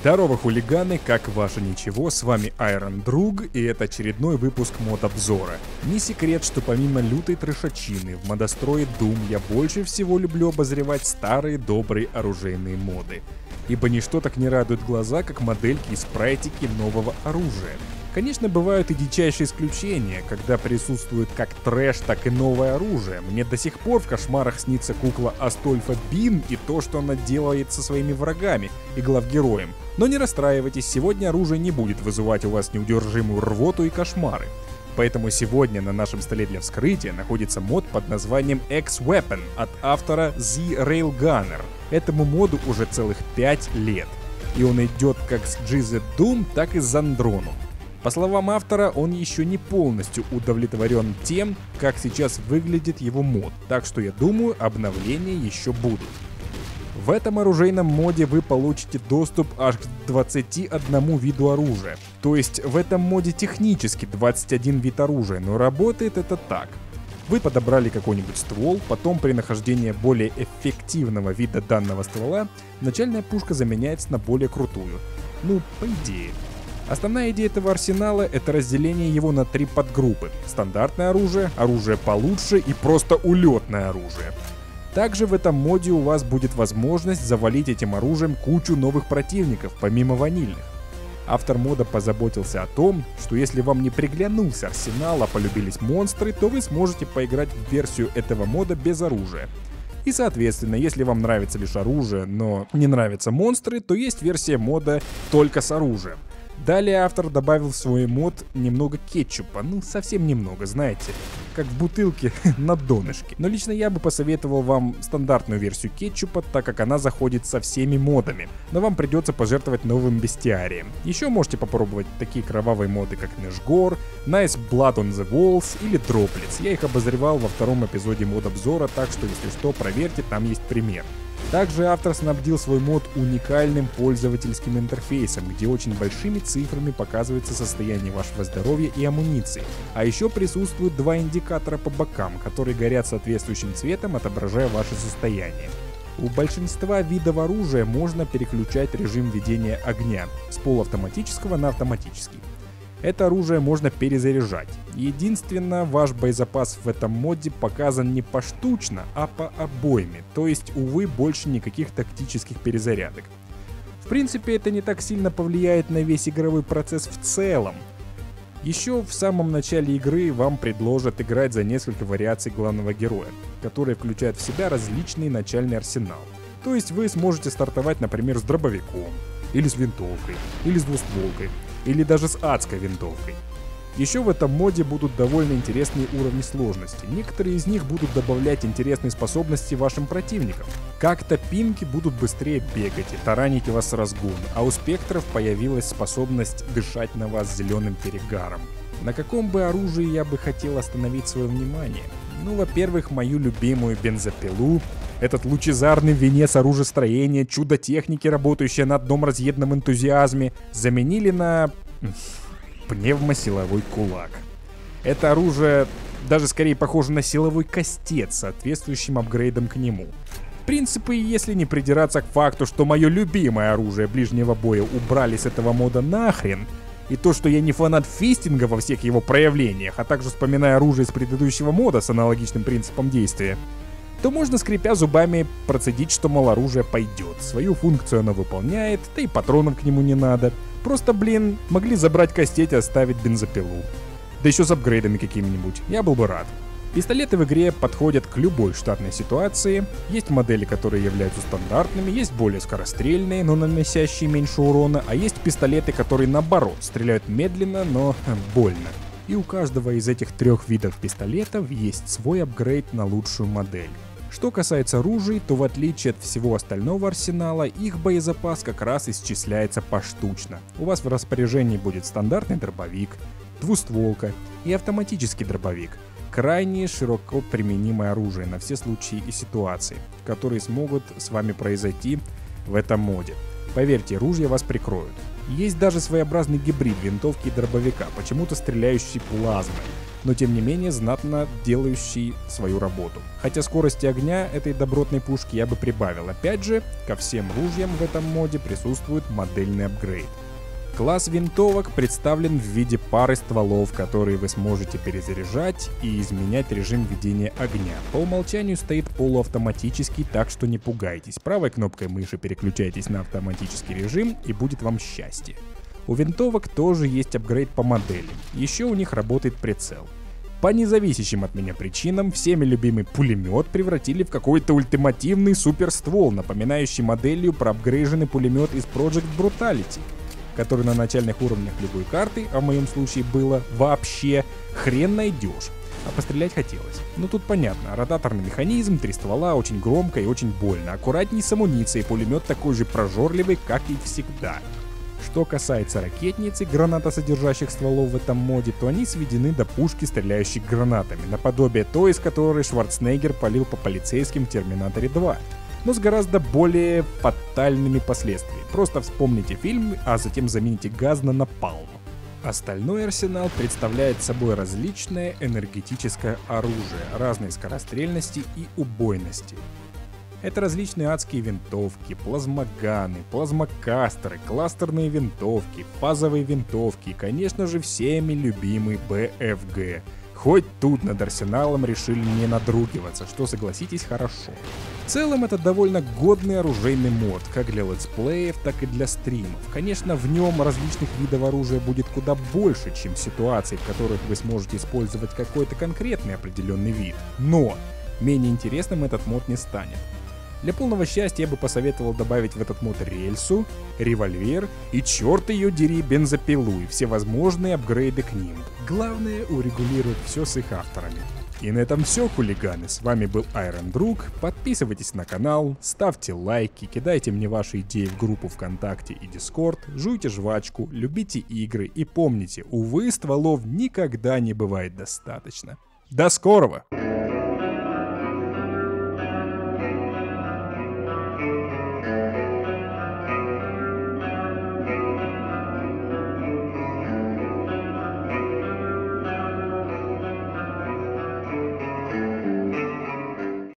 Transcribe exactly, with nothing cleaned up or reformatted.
Здорово, хулиганы, как ваше ничего, с вами Айрон Друг, и это очередной выпуск мод-обзора. Не секрет, что помимо лютой трешачины в модострое Doom я больше всего люблю обозревать старые добрые оружейные моды. Ибо ничто так не радует глаза, как модельки и спрайтики нового оружия. Конечно, бывают и дичайшие исключения, когда присутствует как трэш, так и новое оружие. Мне до сих пор в кошмарах снится кукла Астольфа Бин и то, что она делает со своими врагами и главгероем. Но не расстраивайтесь, сегодня оружие не будет вызывать у вас неудержимую рвоту и кошмары. Поэтому сегодня на нашем столе для вскрытия находится мод под названием X-Weapon от автора TheRailgunner. Этому моду уже целых пять лет, и он идет как с джи зет Doom, так и с Zandrono. По словам автора, он еще не полностью удовлетворен тем, как сейчас выглядит его мод, так что я думаю, обновления еще будут. В этом оружейном моде вы получите доступ аж к двадцати одному виду оружия, то есть в этом моде технически двадцать один вид оружия, но работает это так. Вы подобрали какой-нибудь ствол, потом при нахождении более эффективного вида данного ствола, начальная пушка заменяется на более крутую. Ну, по идее. Основная идея этого арсенала — это разделение его на три подгруппы. Стандартное оружие, оружие получше и просто улетное оружие. Также в этом моде у вас будет возможность завалить этим оружием кучу новых противников, помимо ванильных. Автор мода позаботился о том, что если вам не приглянулся арсенал, а полюбились монстры, то вы сможете поиграть в версию этого мода без оружия. И соответственно, если вам нравится лишь оружие, но не нравятся монстры, то есть версия мода только с оружием. Далее автор добавил в свой мод немного кетчупа, ну совсем немного, знаете, как в бутылке на донышке. Но лично я бы посоветовал вам стандартную версию кетчупа, так как она заходит со всеми модами, но вам придется пожертвовать новым бестиарием. Еще можете попробовать такие кровавые моды, как Nash Gore, Nice Blood on the Walls или Droplets. Я их обозревал во втором эпизоде мод-обзора, так что если что, проверьте, там есть пример. Также автор снабдил свой мод уникальным пользовательским интерфейсом, где очень большими цифрами показывается состояние вашего здоровья и амуниции. А еще присутствуют два индикатора по бокам, которые горят соответствующим цветом, отображая ваше состояние. У большинства видов оружия можно переключать режим ведения огня с полуавтоматического на автоматический. Это оружие можно перезаряжать. Единственное, ваш боезапас в этом моде показан не поштучно, а по обойме, то есть, увы, больше никаких тактических перезарядок. В принципе, это не так сильно повлияет на весь игровой процесс в целом. Еще в самом начале игры вам предложат играть за несколько вариаций главного героя, которые включают в себя различный начальный арсенал. То есть вы сможете стартовать, например, с дробовиком, или с винтовкой, или с двустволкой, или даже с адской винтовкой. Еще в этом моде будут довольно интересные уровни сложности. Некоторые из них будут добавлять интересные способности вашим противникам. Как-то пинки будут быстрее бегать и таранить вас с разгона, а у спектров появилась способность дышать на вас зеленым перегаром. На каком бы оружии я бы хотел остановить свое внимание? Ну, во-первых, мою любимую бензопилу. Этот лучезарный венец оружестроения, чудо техники, работающее на одном разъедном энтузиазме, заменили на пневмосиловой кулак. Это оружие даже скорее похоже на силовой кастет с соответствующим апгрейдом к нему. В принципе, если не придираться к факту, что мое любимое оружие ближнего боя убрали с этого мода нахрен, и то, что я не фанат фистинга во всех его проявлениях, а также вспоминаю оружие из предыдущего мода с аналогичным принципом действия, то можно, скрипя зубами, процедить, что мол, оружие пойдет. Свою функцию оно выполняет, да и патронов к нему не надо. Просто, блин, могли забрать кастет и оставить бензопилу. Да еще с апгрейдами какими-нибудь, я был бы рад. Пистолеты в игре подходят к любой штатной ситуации. Есть модели, которые являются стандартными, есть более скорострельные, но наносящие меньше урона, а есть пистолеты, которые наоборот, стреляют медленно, но больно. И у каждого из этих трех видов пистолетов есть свой апгрейд на лучшую модель. Что касается ружей, то в отличие от всего остального арсенала, их боезапас как раз исчисляется поштучно. У вас в распоряжении будет стандартный дробовик, двустволка и автоматический дробовик. Крайне широко применимое оружие на все случаи и ситуации, которые смогут с вами произойти в этом моде. Поверьте, ружья вас прикроют. Есть даже своеобразный гибрид винтовки и дробовика, почему-то стреляющий плазмой. но тем не менее знатно делающий свою работу. Хотя скорости огня этой добротной пушки я бы прибавил. Опять же, ко всем ружьям в этом моде присутствует модельный апгрейд. Класс винтовок представлен в виде пары стволов, которые вы сможете перезаряжать и изменять режим ведения огня. По умолчанию стоит полуавтоматический, так что не пугайтесь. Правой кнопкой мыши переключайтесь на автоматический режим, и будет вам счастье. У винтовок тоже есть апгрейд по модели, еще у них работает прицел. По независящим от меня причинам, всеми любимый пулемет превратили в какой-то ультимативный суперствол, напоминающий моделью проапгрейженный пулемет из Project Brutality, который на начальных уровнях любой карты, а в моем случае было вообще, хрен найдешь. А пострелять хотелось. Ну тут понятно, ротаторный механизм, три ствола, очень громко и очень больно. Аккуратней с амуницией, пулемет такой же прожорливый, как и всегда. Что касается ракетниц и гранатосодержащих стволов в этом моде, то они сведены до пушки, стреляющей гранатами, наподобие той, из которой Шварценеггер палил по полицейским в Терминаторе два. Но с гораздо более фатальными последствиями. Просто вспомните фильм, а затем замените газ на напалм. Остальной арсенал представляет собой различное энергетическое оружие разной скорострельности и убойности. Это различные адские винтовки, плазмоганы, плазмокастеры, кластерные винтовки, фазовые винтовки и, конечно же, всеми любимый бэ эф гэ. Хоть тут над арсеналом решили не надругиваться, что, согласитесь, хорошо. В целом это довольно годный оружейный мод, как для летсплеев, так и для стримов. Конечно, в нем различных видов оружия будет куда больше, чем ситуаций, в которых вы сможете использовать какой-то конкретный определенный вид. Но менее интересным этот мод не станет. Для полного счастья я бы посоветовал добавить в этот мод рельсу, револьвер и, черт ее дери, бензопилу и всевозможные апгрейды к ним. Главное урегулировать все с их авторами. И на этом все, хулиганы, с вами был Айрон Друг, подписывайтесь на канал, ставьте лайки, кидайте мне ваши идеи в группу ВКонтакте и Дискорд, жуйте жвачку, любите игры и помните, увы, стволов никогда не бывает достаточно. До скорого!